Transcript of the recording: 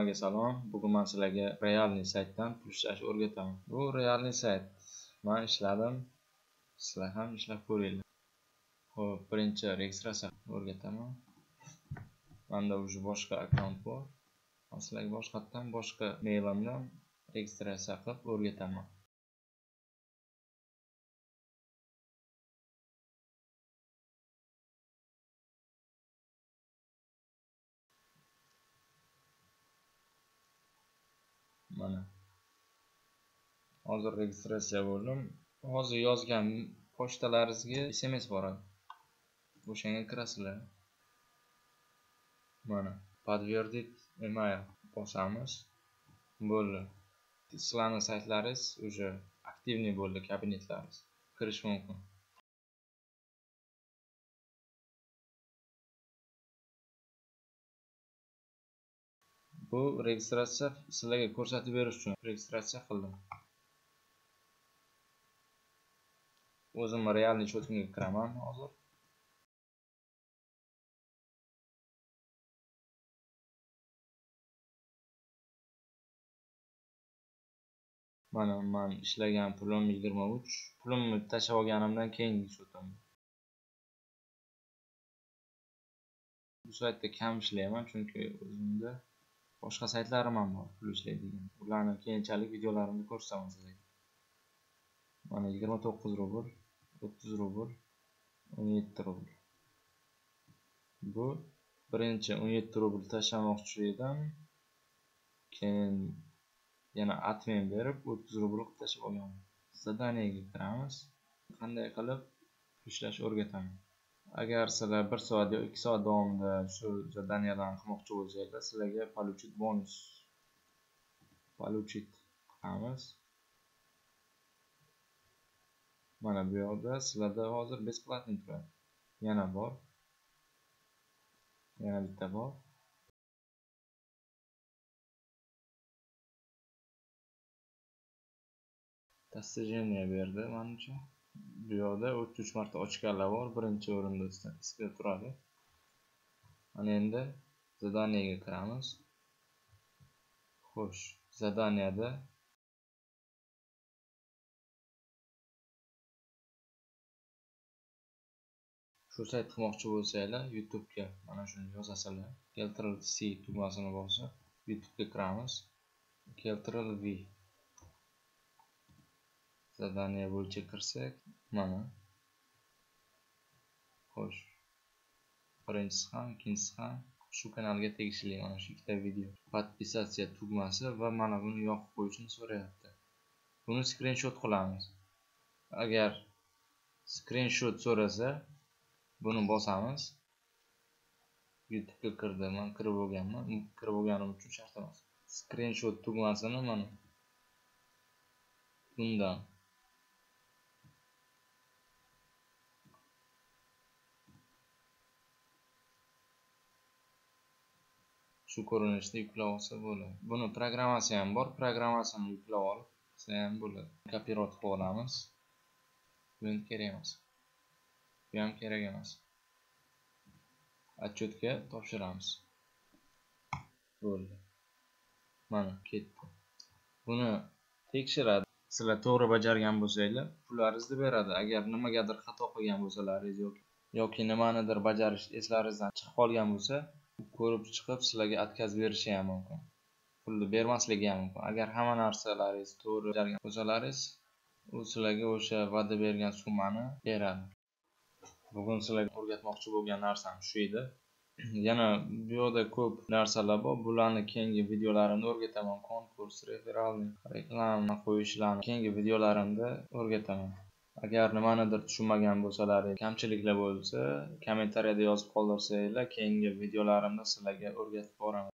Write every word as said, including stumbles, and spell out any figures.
Hammaga salom. Bugun men sizlarga Realniy saytdan pul ishlash o'rgataman. Bu Realniy sayt. Men ishladim. Sizlar ham ishlab ko'ringlar. Xo'p, birinchi registratsiyani o'rgataman. Menda o'sha boshqa akkaunt bor. Men sizlarga boshqatdan boshqa mailimdan registratsiya qilib o'rgataman. Mana hozir registratsiya bo'ldim. Hozir yozgan pochtalaringizga S M S boradi. O'shanga kirasizlar. Mana подтвердить email bosamiz. Bo'ldi. Sizlarning saytlaringiz уже aktivniy bo'ldi, kabinetlaringiz. Kirish mumkin. Bu registratsiya sizlarga ko'rsatib berish uchun registratsiya qildim. O'zim realniy shotimga kiraman hozir. Mana men ishlagan pulim yigirma uch. Pulimni tashlab olganimdan keyingi shotim. Bu saytda kam ishlayman chunki o'zimda boshqa saytlarim ham bor, pul ishlaydigan. Ularni keyinchalik videolarimda ko'rsataman sizlarga. Mana yigirma to'qqiz rubl, o'ttiz rubl, o'n yetti rubl. Bu birinchi o'n yetti rubl tashlamoqchi edim. Keyin yana admin berib o'ttiz rubl qilib tashlab olganman. Zadaniyaga kiramiz. Qanday qilib pul ishlash o'rgataman. Agar sizlar bir soat yoki ikki soat davomida shu zadaniyalarni qilmoqchi bo'lsangiz, sizlarga получить bonus получить qilamiz. Mana bu yerda sizlarda hozir besplatniy turadi. Yana bor. Yana bitta bor. Достижение berdi menimcha. Bu yerda o'ttiz uch marta ochganlar bor, birinchi o'rinda ismida turadi. Mana endi zadaniyaga kiramiz. Xo'sh, zadaniyada shu sayt qilmoqchi bo'lsanglar, YouTube ga mana shuni yozasizlar. Ctrl C tugmasini bosib, YouTube ga kiramiz. Ctrl V zadaniya bo'yicha kirsak, mana. Xo'sh. Birinchisi ham, ikkinchisi ham shu kanalga tegishli, mana shu ikkita video. Podpisatsiya tugmasi va mana buni yoqib qo'yishni so'rayapti. Buni screenshot qilamiz. Agar screenshot so'rasa, buni bosamiz. YouTube'ga kirdim, men kirib bo'lganman, kirib bo'lganim uchun shart emas. Screenshot tugmasini mana bundan shu ko'rinishda yuklab olsa bo'ladi. Buni programmasi ham bor, programmasini yuklab olib, siz ham bo'ladi. Copyright qilib olamiz. Bu kerak emas. Bu ham kerak emas. Отчетga topshiramiz. Bo'ldi. Mana ketdi. Buni tekshiradi. Sizlar to'g'ri bajargan bo'lsanglar, pullaringizni beradi. Agar nimagadir xato qilgan bo'lsalaringiz yoki yoki nimanidir bajarish eslaringizdan chiqib qolgan bo'lsa, ko'rib chiqib sizlarga atkaz berishi ham mumkin. Pulni bermasligi ham mumkin. Agar hamma narsalaringiz to'g'ri bajargan bo'lsalaringiz, u sizlarga o'sha va'da bergan summani beradi. Bugun sizlarga o'rgatmoqchi bo'lgan narsam shu edi. Yana bu yerda ko'p narsalar bor. Bularni keyingi videolarimda o'rgataman. Konkurs, referralni, reklamani qo'yishlarni keyingi videolarimda o'rgataman. Agar nimanidir tushunmagan bo'lsalaringiz, kamchiliklar bo'lsa, kommentariyada yozib qoldirsanglar, keyingi videolarimda sizlarga o'rgatib boraman.